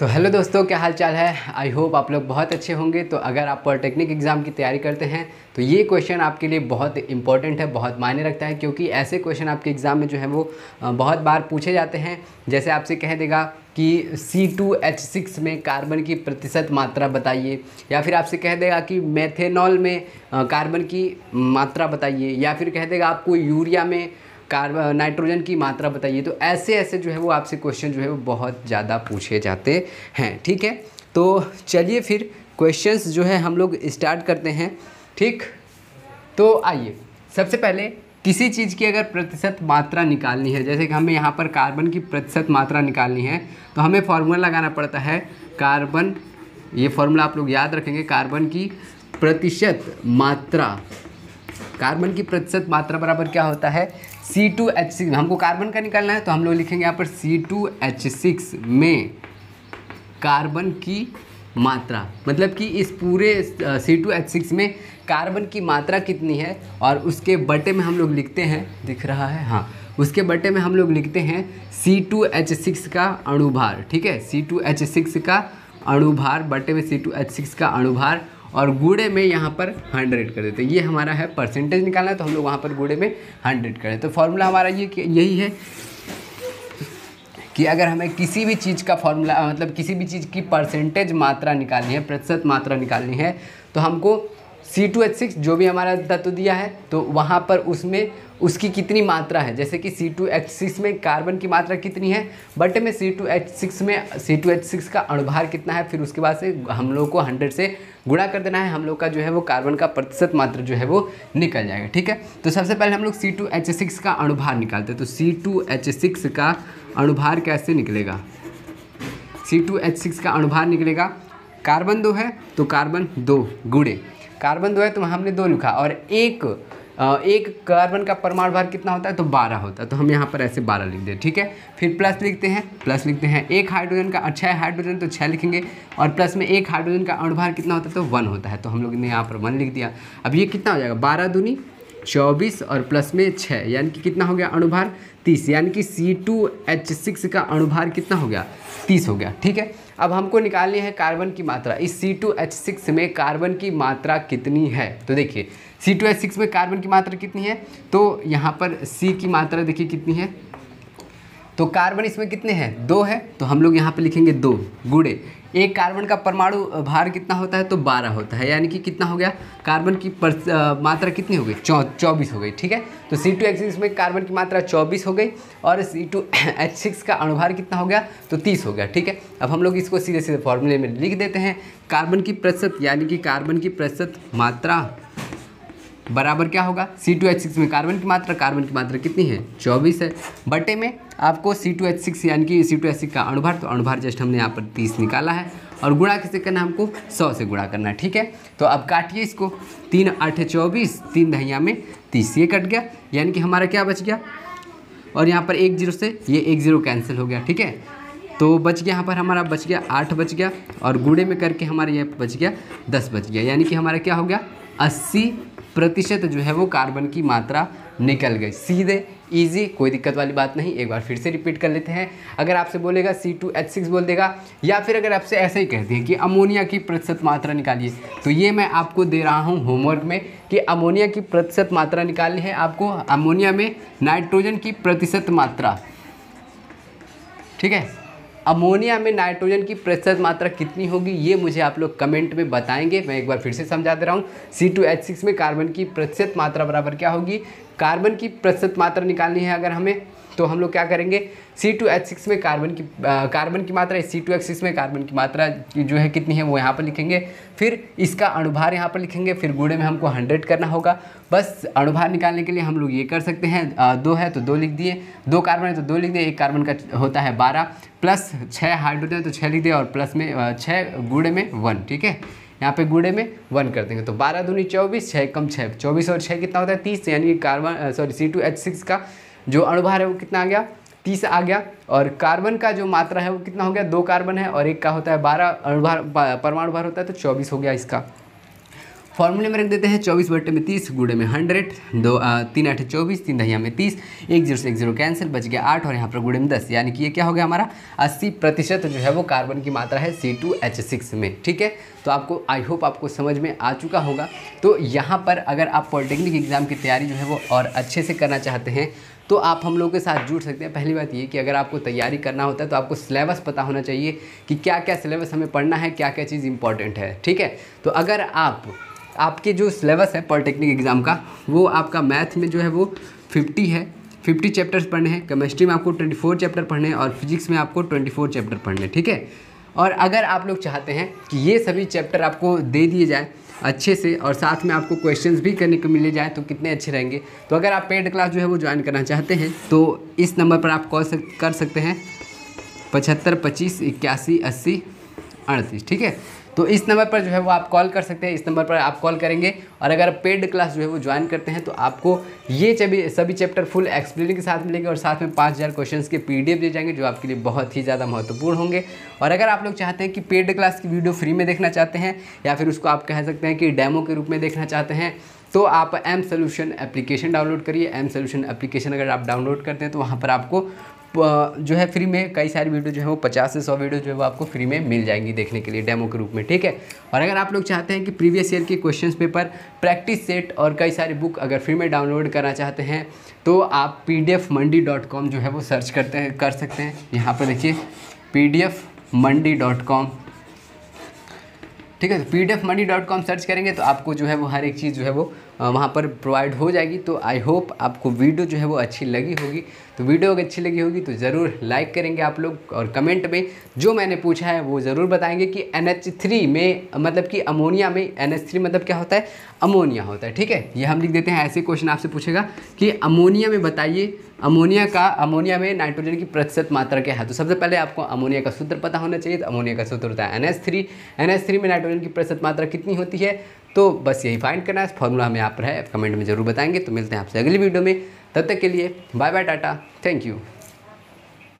तो हेलो दोस्तों, क्या हाल चाल है। आई होप आप लोग बहुत अच्छे होंगे। तो अगर आप पॉलिटेक्निक एग्ज़ाम की तैयारी करते हैं तो ये क्वेश्चन आपके लिए बहुत इंपॉर्टेंट है, बहुत मायने रखता है, क्योंकि ऐसे क्वेश्चन आपके एग्ज़ाम में जो है वो बहुत बार पूछे जाते हैं। जैसे आपसे कह देगा कि C2H6 में कार्बन की प्रतिशत मात्रा बताइए, या फिर आपसे कह देगा कि मेथेनॉल में कार्बन की मात्रा बताइए, या फिर कह देगा आपको यूरिया में कार्बन नाइट्रोजन की मात्रा बताइए। तो ऐसे ऐसे जो है वो आपसे क्वेश्चन जो है वो बहुत ज़्यादा पूछे जाते हैं। ठीक है, तो चलिए फिर क्वेश्चंस जो है हम लोग स्टार्ट करते हैं। ठीक, तो आइए सबसे पहले किसी चीज़ की अगर प्रतिशत मात्रा निकालनी है, जैसे कि हमें यहाँ पर कार्बन की प्रतिशत मात्रा निकालनी है, तो हमें फॉर्मूला लगाना पड़ता है कार्बन, ये फॉर्मूला आप लोग याद रखेंगे, कार्बन की प्रतिशत मात्रा, कार्बन की प्रतिशत मात्रा बराबर क्या होता है C2H6। हमको कार्बन का निकालना है तो हम लोग लिखेंगे यहाँ पर C2H6 में कार्बन की मात्रा, मतलब कि इस पूरे C2H6 में कार्बन की मात्रा कितनी है, और उसके बटे में हम लोग लिखते हैं, दिख रहा है, हाँ, उसके बटे में हम लोग लिखते हैं C2H6 का अणुभार। ठीक है, C2H6 का अणुभार बटे में C2H6 का अणुभार, और गुड़े में यहाँ पर 100 कर देते हैं। ये हमारा है परसेंटेज निकालना, तो हम लोग वहाँ पर गुड़े में 100 कर देते। तो फॉर्मूला हमारा ये यही है कि अगर हमें किसी भी चीज़ का फॉर्मूला, मतलब किसी भी चीज़ की परसेंटेज मात्रा निकालनी है, प्रतिशत मात्रा निकालनी है, तो हमको C2H6 जो भी हमारा तत्व दिया है तो वहाँ पर उसमें उसकी कितनी मात्रा है, जैसे कि C2H6 में कार्बन की मात्रा कितनी है बटे में C2H6 में C2H6 का अणुभार कितना है, फिर उसके बाद से हम लोग को 100 से गुणा कर देना है। हम लोग का जो है वो कार्बन का प्रतिशत मात्रा जो है वो निकल जाएगा। ठीक है, तो सबसे पहले हम लोग C2H6 का अणुभार निकालते हैं। तो C2H6 का अणुभार कैसे निकलेगा, C2H6 का अणुभार निकलेगा, कार्बन 2 है तो कार्बन 2 गुणे, कार्बन 2 है तो हमने 2 लिखा, और एक कार्बन का परमाणु भार कितना होता है तो 12 होता है, तो हम यहाँ पर ऐसे 12 लिख दें। ठीक है, फिर प्लस लिखते हैं, प्लस लिखते हैं एक हाइड्रोजन का, अच्छा है हाइड्रोजन तो 6 लिखेंगे, और प्लस में एक हाइड्रोजन का अणुभार कितना होता है तो 1 होता है, तो हम लोग ने यहाँ पर 1 लिख दिया। अब ये कितना हो जाएगा, 12 दूनी 24 और प्लस में 6, यानी कि कितना हो गया अणुभार 30, यानी कि C2H6 का अणुभार कितना हो गया 30 हो गया। ठीक है, अब हमको निकालनी है कार्बन की मात्रा, इस C2H6 में कार्बन की मात्रा कितनी है। तो देखिए C2H6 में कार्बन की मात्रा कितनी है, तो यहाँ पर C की मात्रा देखिए कितनी है, तो कार्बन इसमें कितने हैं, 2 है, तो हम लोग यहाँ पे लिखेंगे 2 गुणे, एक कार्बन का परमाणु भार कितना होता है तो 12 होता है, यानी कि कितना हो गया, कार्बन की मात्रा कितनी हो गई 24 हो गई। ठीक है, तो C2H6 में कार्बन की मात्रा 24 हो गई, और C2H6 का अणुभार कितना हो गया तो 30 हो गया। ठीक है, अब हम लोग इसको सीधे सीधे फॉर्मूले में लिख देते हैं, कार्बन की प्रतिशत, यानी कि कार्बन की प्रतिशत मात्रा बराबर क्या होगा, C2H6 में कार्बन की मात्रा कितनी है 24 है, बटे में आपको C2H6 यानी कि C2H6 का अणुभार, तो अणुभार जस्ट हमने यहाँ पर 30 निकाला है, और गुणा किससे करना है, हमको 100 से गुणा करना है। ठीक है, तो अब काटिए इसको, 3 8 24, 3 दहिया में 30, ये कट गया, यानी कि हमारा क्या बच गया, और यहाँ पर 10 से ये 10 कैंसिल हो गया। ठीक है, तो बच गया यहाँ पर हमारा, बच गया 8 बच गया, और गुणे में करके हमारा ये बच गया 10 बच गया, यानी कि हमारा क्या हो गया 80% जो है वो कार्बन की मात्रा निकल गई। सीधे इजी, कोई दिक्कत वाली बात नहीं। एक बार फिर से रिपीट कर लेते हैं, अगर आपसे बोलेगा C2H6 बोल देगा, या फिर अगर आपसे ऐसे ही कहते हैं कि अमोनिया की प्रतिशत मात्रा निकालिए, तो ये मैं आपको दे रहा हूँ होमवर्क में कि अमोनिया की प्रतिशत मात्रा निकालनी है आपको, अमोनिया में नाइट्रोजन की प्रतिशत मात्रा। ठीक है, अमोनिया में नाइट्रोजन की प्रतिशत मात्रा कितनी होगी ये मुझे आप लोग कमेंट में बताएंगे। मैं एक बार फिर से समझा दे रहा हूँ, C2H6 में कार्बन की प्रतिशत मात्रा बराबर क्या होगी, कार्बन की प्रतिशत मात्रा निकालनी है अगर हमें, तो हम लोग क्या करेंगे, C2H6 में कार्बन की मात्रा, C2H6 में कार्बन की मात्रा जो है कितनी है वो यहाँ पर लिखेंगे, फिर इसका अणुभार यहाँ पर लिखेंगे, फिर गुणे में हमको 100 करना होगा। बस अणुभार निकालने के लिए हम लोग ये कर सकते हैं, 2 है तो 2 लिख दिए, 2 कार्बन है तो 2 लिख दिए, एक कार्बन का होता है 12, प्लस 6 हाइड्रोजन है तो 6 लिख दिए, और प्लस में 6 गुणे में 1। ठीक है, यहाँ पे गुणे में 1 कर देंगे, तो 12 दूनी 24, 6 कम 6 24, और 6 कितना होता है 30, यानी कार्बन C2H6 का जो अणुभार है वो कितना आ गया 30 आ गया, और कार्बन का जो मात्रा है वो कितना हो गया, 2 कार्बन है और एक का होता है 12, अणुभार परमाणु भार होता है तो 24 हो गया इसका, फॉर्मूले में रख देते हैं 24 बट्टे में 30 गुड़े में 100, 3 8 24, 3 दहिया में 30, 1 0 से 1 0 कैंसिल, बच गया 8 और यहाँ पर गुड़े में 10। यानी कि ये क्या हो गया हमारा 80% जो है वो कार्बन की मात्रा है C2H6 में। ठीक है, तो आपको आई होप आपको समझ में आ चुका होगा। तो यहाँ पर अगर आप पॉलिटेक्निक एग्ज़ाम की तैयारी जो है वो और अच्छे से करना चाहते हैं तो आप हम लोगों के साथ जुड़ सकते हैं। पहली बात ये कि अगर आपको तैयारी करना होता है तो आपको सिलेबस पता होना चाहिए कि क्या क्या सिलेबस हमें पढ़ना है, क्या क्या चीज़ इंपॉर्टेंट है। ठीक है, तो अगर आपके जो सिलेबस है पॉलिटेक्निक एग्ज़ाम का वो आपका मैथ में जो है वो 50 है, 50 चैप्टर्स पढ़ने हैं, केमिस्ट्री में आपको 24 चैप्टर पढ़ने हैं और फिजिक्स में आपको 24 चैप्टर पढ़ने हैं। ठीक है, और अगर आप लोग चाहते हैं कि ये सभी चैप्टर आपको दे दिए जाए अच्छे से और साथ में आपको क्वेश्चंस भी करने को मिले जाए तो कितने अच्छे रहेंगे। तो अगर आप पेड क्लास जो है वो ज्वाइन करना चाहते हैं तो इस नंबर पर आप कॉल कर सकते हैं 75 25 81 80 38। ठीक है, तो इस नंबर पर जो है वो आप कॉल कर सकते हैं, इस नंबर पर आप कॉल करेंगे और अगर पेड क्लास जो है वो ज्वाइन करते हैं तो आपको ये सभी चैप्टर फुल एक्सप्लेनिंग के साथ मिलेंगे और साथ में 5000 क्वेश्चंस के पीडीएफ दिए जाएंगे जो आपके लिए बहुत ही ज़्यादा महत्वपूर्ण होंगे। और अगर आप लोग चाहते हैं कि पेड क्लास की वीडियो फ्री में देखना चाहते हैं या फिर उसको आप कह सकते हैं कि डेमो के रूप में देखना चाहते हैं तो आप एम सोल्यूशन एप्लीकेशन डाउनलोड करिए। एम सोल्यूशन एप्लीकेशन अगर आप डाउनलोड करते हैं तो वहाँ पर आपको जो है फ्री में कई सारी वीडियो जो है वो 50 से 100 वीडियो जो है वो आपको फ्री में मिल जाएंगी देखने के लिए डेमो के रूप में। ठीक है, और अगर आप लोग चाहते हैं कि प्रीवियस ईयर के क्वेश्चंस पेपर, प्रैक्टिस सेट और कई सारी बुक अगर फ्री में डाउनलोड करना चाहते हैं तो आप pdfmandi.com जो है वो सर्च कर सकते हैं। यहाँ पर देखिए pdfmandi.com। ठीक है, तो pdfmandi.com सर्च करेंगे तो आपको जो है वो हर एक चीज़ जो है वो वहाँ पर प्रोवाइड हो जाएगी। तो आई होप आपको वीडियो जो है वो अच्छी लगी होगी। तो वीडियो अगर अच्छी लगी होगी तो ज़रूर लाइक करेंगे आप लोग और कमेंट में जो मैंने पूछा है वो ज़रूर बताएंगे कि NH3 में मतलब कि अमोनिया में NH3 मतलब क्या होता है, अमोनिया होता है। ठीक है, ये हम लिख देते हैं। ऐसे क्वेश्चन आपसे पूछेगा कि अमोनिया में बताइए अमोनिया में नाइट्रोजन की प्रतिशत मात्रा क्या है। तो सबसे पहले आपको अमोनिया का सूत्र पता होना चाहिए। तो अमोनिया का सूत्र होता है NH3। NH3 में नाइट्रोजन की प्रतिशत मात्रा कितनी होती है तो बस यही फाइंड करना है। फॉर्मूला हमें यहाँ पर है, कमेंट में ज़रूर बताएंगे। तो मिलते हैं आपसे अगली वीडियो में, तब तक के लिए bye bye, tata, thank you.